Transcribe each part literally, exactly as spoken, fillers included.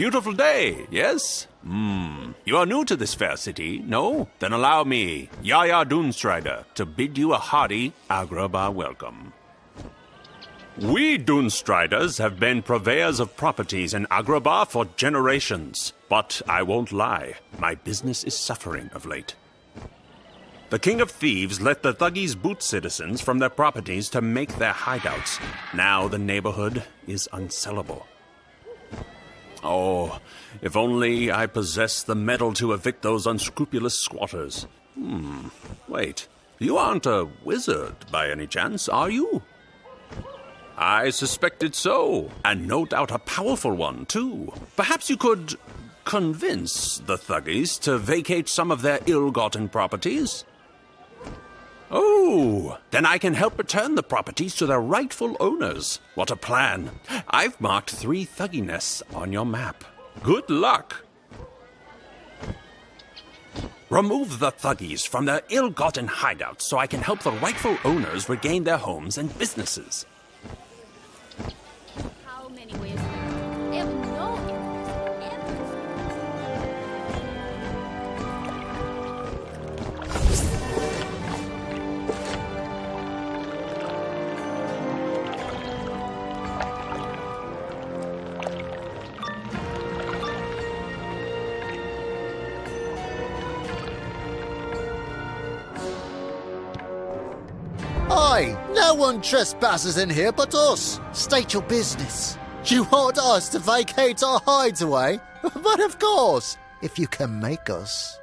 beautiful day, yes? Hmm. You are new to this fair city, no? Then allow me, Yaya Doonstrider, to bid you a hearty Agrabah welcome. We Doonstriders have been purveyors of properties in Agrabah for generations. But I won't lie, my business is suffering of late. The King of Thieves let the Thuggies boot citizens from their properties to make their hideouts. Now the neighborhood is unsellable. Oh, if only I possessed the metal to evict those unscrupulous squatters. Hmm, wait, you aren't a wizard by any chance, are you? I suspected so, and no doubt a powerful one, too. Perhaps you could convince the Thuggies to vacate some of their ill-gotten properties? Oh, then I can help return the properties to their rightful owners. What a plan. I've marked three Thuggy nests on your map. Good luck. Remove the Thuggies from their ill-gotten hideouts so I can help the rightful owners regain their homes and businesses. No one trespasses in here but us. State your business. You want us to vacate our hideaway? But of course, if you can make us.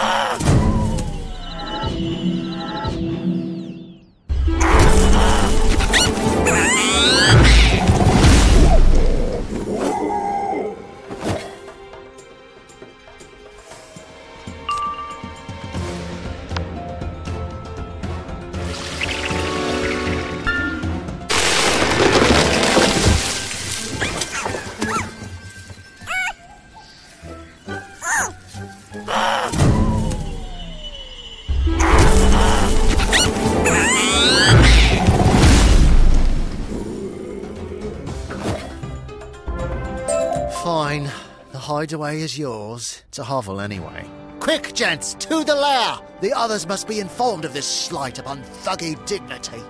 Ah! hideaway is yours. It's a hovel anyway. Quick, gents, to the lair! The others must be informed of this slight upon thuggy dignity.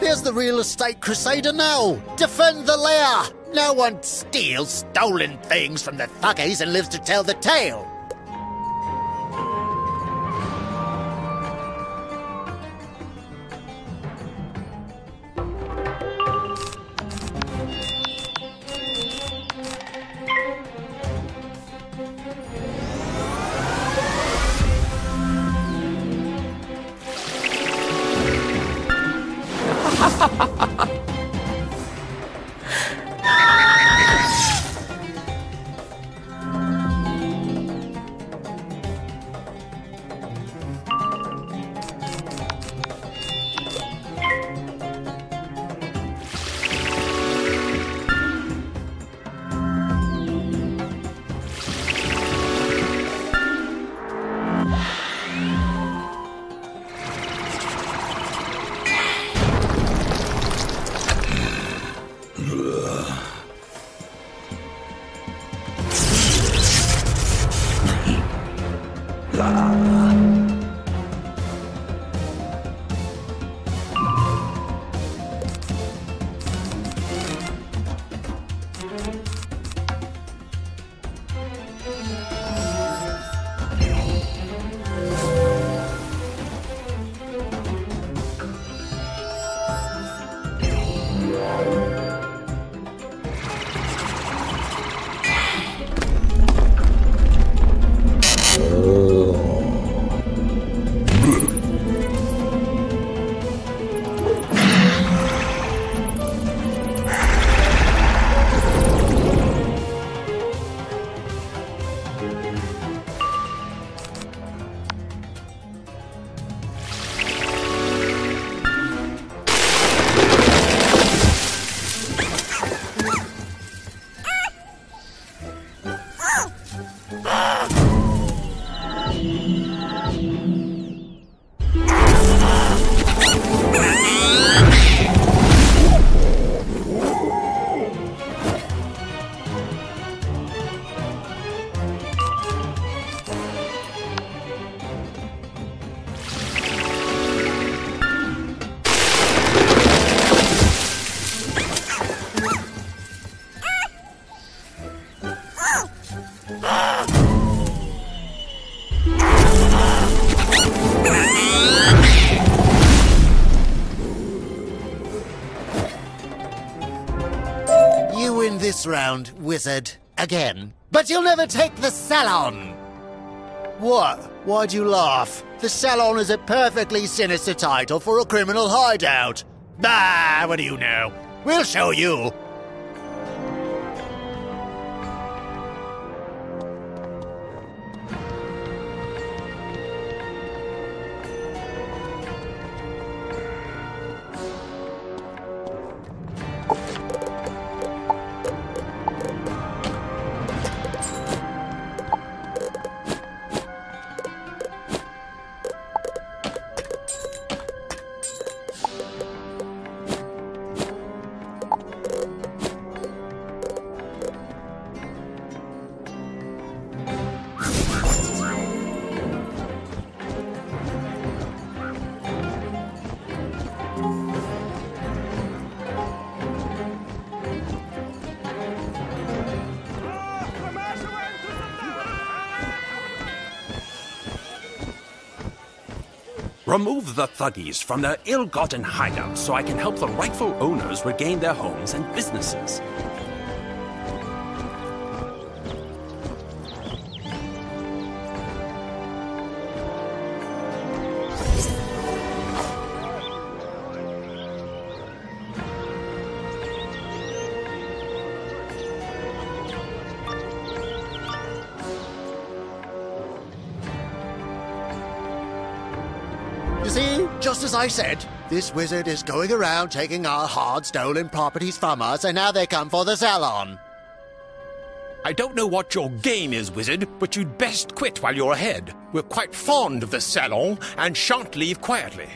There's the real estate crusader now! Defend the lair! No one steals stolen things from the thuggies and lives to tell the tale! Round, wizard, again. But you'll never take the salon! What? Why do you laugh? The salon is a perfectly sinister title for a criminal hideout. Bah, what do you know? We'll show you! Remove the Thuggies from their ill-gotten hideouts so I can help the rightful owners regain their homes and businesses. Just as I said, this wizard is going around taking our hard stolen properties from us, and now they come for the salon. I don't know what your game is, wizard, but you'd best quit while you're ahead. We're quite fond of the salon and shan't leave quietly.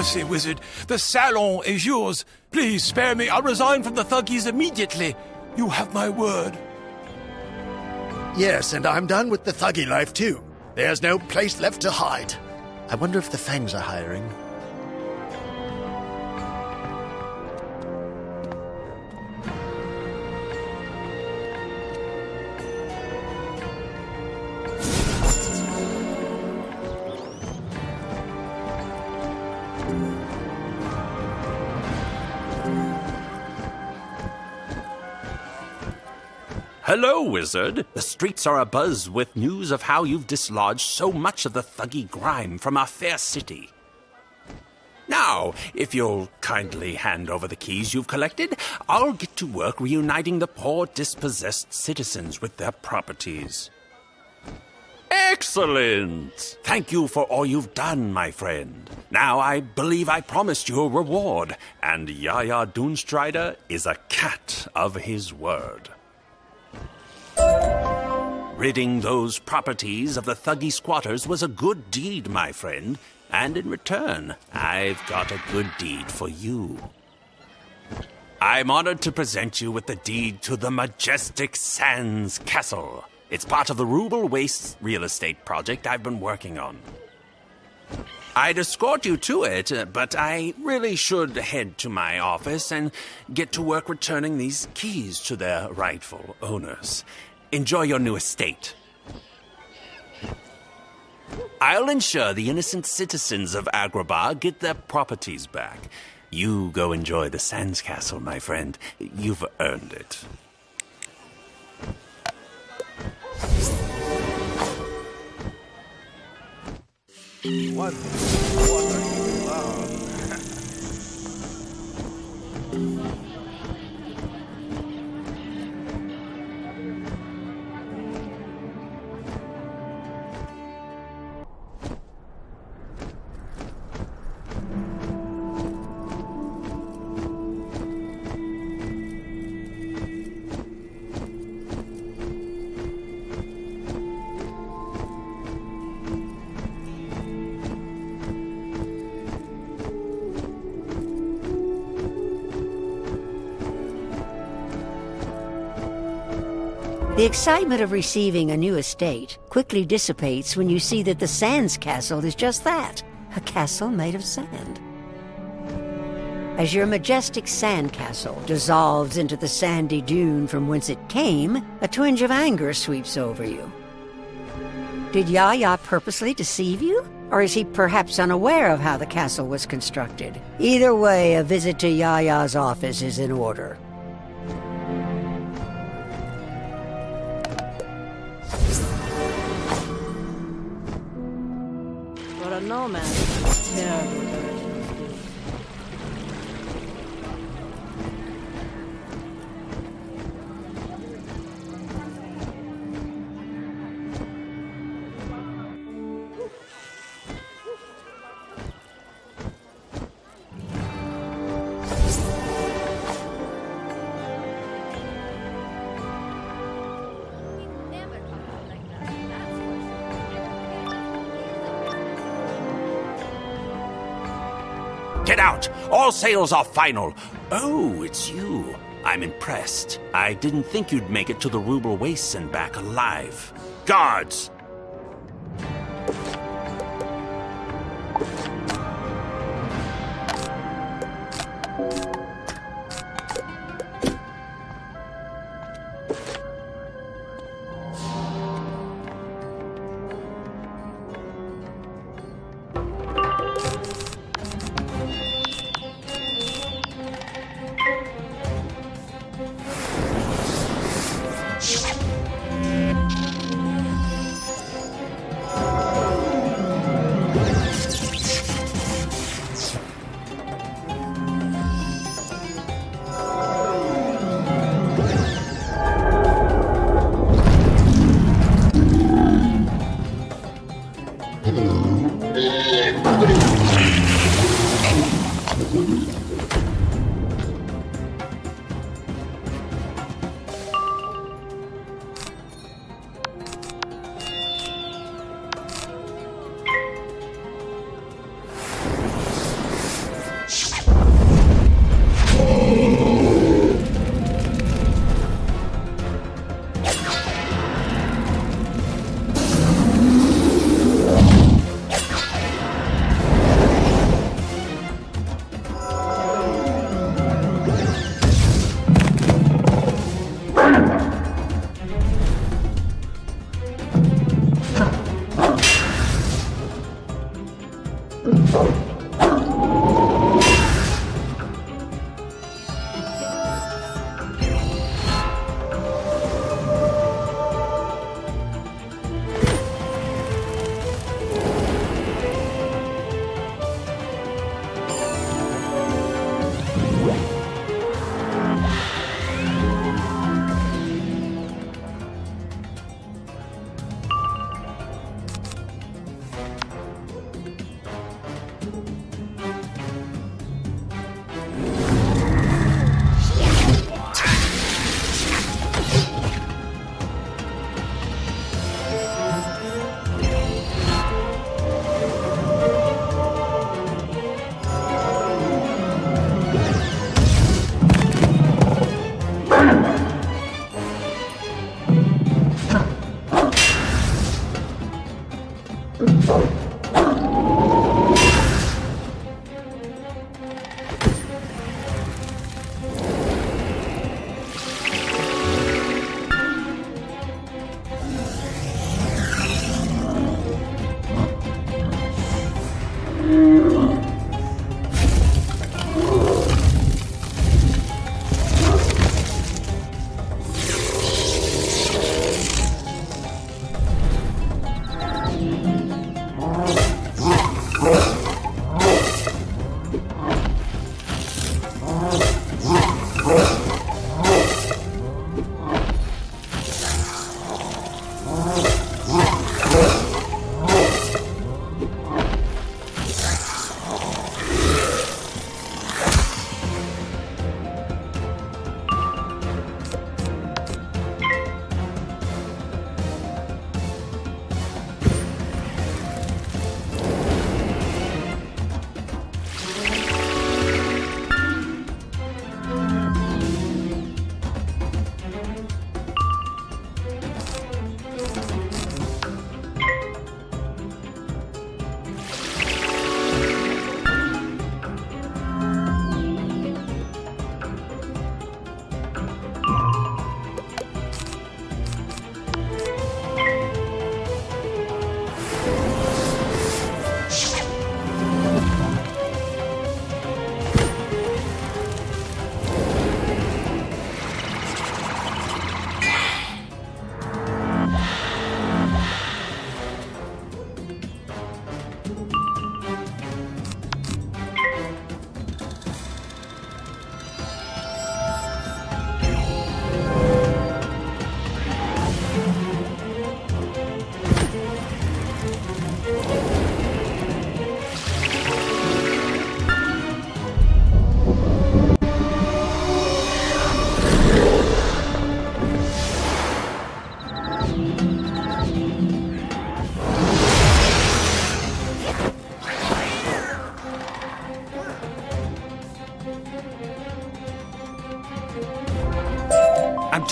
mercy, wizard. The salon is yours. Please spare me. I'll resign from the Thuggies immediately. You have my word. Yes, and I'm done with the thuggy life, too. There's no place left to hide. I wonder if the Fangs are hiring. Hello, wizard. The streets are abuzz with news of how you've dislodged so much of the thuggy grime from our fair city. Now, if you'll kindly hand over the keys you've collected, I'll get to work reuniting the poor dispossessed citizens with their properties. Excellent! Thank you for all you've done, my friend. Now I believe I promised you a reward, and Yaya Doonstrider is a cat of his word. Ridding those properties of the thuggy squatters was a good deed, my friend, and in return, I've got a good deed for you. I'm honored to present you with the deed to the Majestic Sands Castle. It's part of the Rubble Wastes real estate project I've been working on. I'd escort you to it, but I really should head to my office and get to work returning these keys to their rightful owners. Enjoy your new estate. I'll ensure the innocent citizens of Agrabah get their properties back. You go enjoy the Sands Castle, my friend. You've earned it. What? What are you allowed? The excitement of receiving a new estate quickly dissipates when you see that the Sands Castle is just that, a castle made of sand. As your majestic sand castle dissolves into the sandy dune from whence it came, a twinge of anger sweeps over you. Did Yaya purposely deceive you? Or is he perhaps unaware of how the castle was constructed? Either way, a visit to Yaya's office is in order. No man, terrible versions do. Get out! All sales are final. Oh, it's you. I'm impressed. I didn't think you'd make it to the Rubble Wastes and back alive. Guards!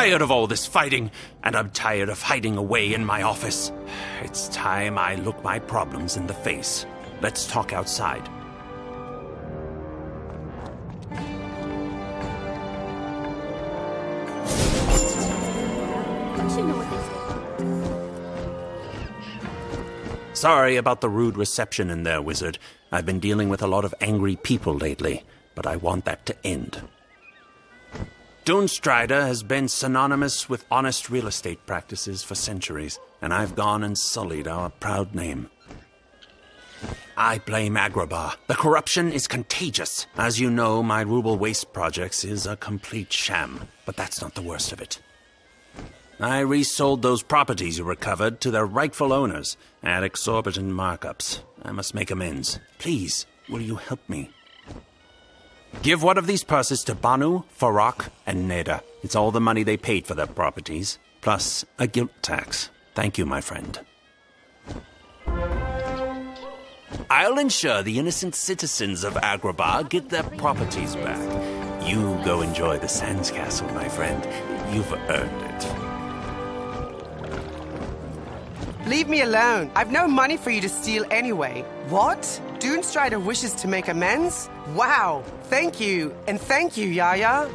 tired of all this fighting, and I'm tired of hiding away in my office. It's time I look my problems in the face. Let's talk outside. Sorry about the rude reception in there, wizard. I've been dealing with a lot of angry people lately, but I want that to end. Doonstrider has been synonymous with honest real estate practices for centuries, and I've gone and sullied our proud name. I blame Agrabah. The corruption is contagious. As you know, my Rubble Wastes projects is a complete sham, but that's not the worst of it. I resold those properties you recovered to their rightful owners at exorbitant markups. I must make amends. Please, will you help me? Give one of these purses to Banu, Farak, and Neda. It's all the money they paid for their properties, plus a guilt tax. Thank you, my friend. I'll ensure the innocent citizens of Agrabah get their properties back. You go enjoy the Sands Castle, my friend. You've earned it. Leave me alone. I've no money for you to steal anyway. What? Doonstrider wishes to make amends? Wow. Thank you. And thank you, Yaya.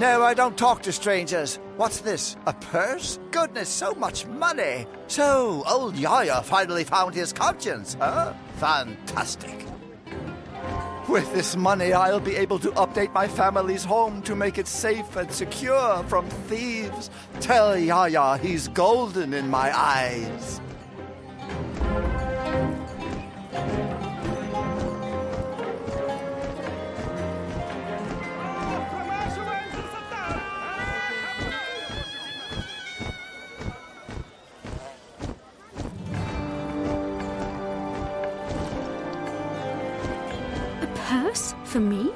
No, I don't talk to strangers. What's this, a purse? Goodness, so much money. So, old Yaya finally found his conscience, huh? Fantastic. With this money, I'll be able to update my family's home to make it safe and secure from thieves. Tell Yaya he's golden in my eyes. For me?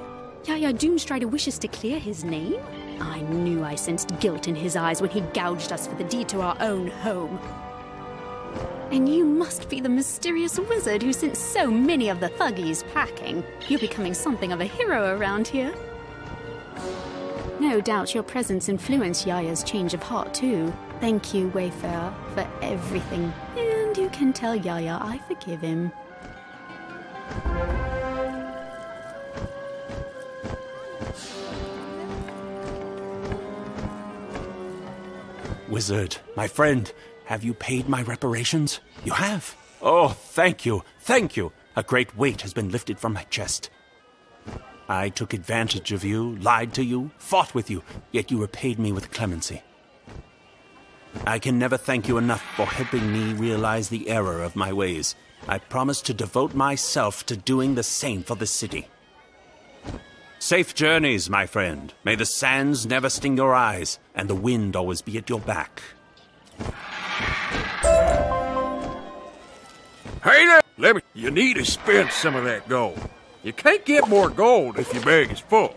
Yaya Doonstrider wishes to clear his name? I knew I sensed guilt in his eyes when he gouged us for the deed to our own home. And you must be the mysterious wizard who sent so many of the Thuggies packing. You're becoming something of a hero around here. No doubt your presence influenced Yaya's change of heart too. Thank you, Wayfarer, for everything. And you can tell Yaya I forgive him. Wizard, my friend, have you paid my reparations? You have. Oh, thank you, thank you. A great weight has been lifted from my chest. I took advantage of you, lied to you, fought with you, yet you repaid me with clemency. I can never thank you enough for helping me realize the error of my ways. I promise to devote myself to doing the same for the city. Safe journeys, my friend. May the sands never sting your eyes, and the wind always be at your back. Hey there! Let me, you need to spend some of that gold. You can't get more gold if your bag is full.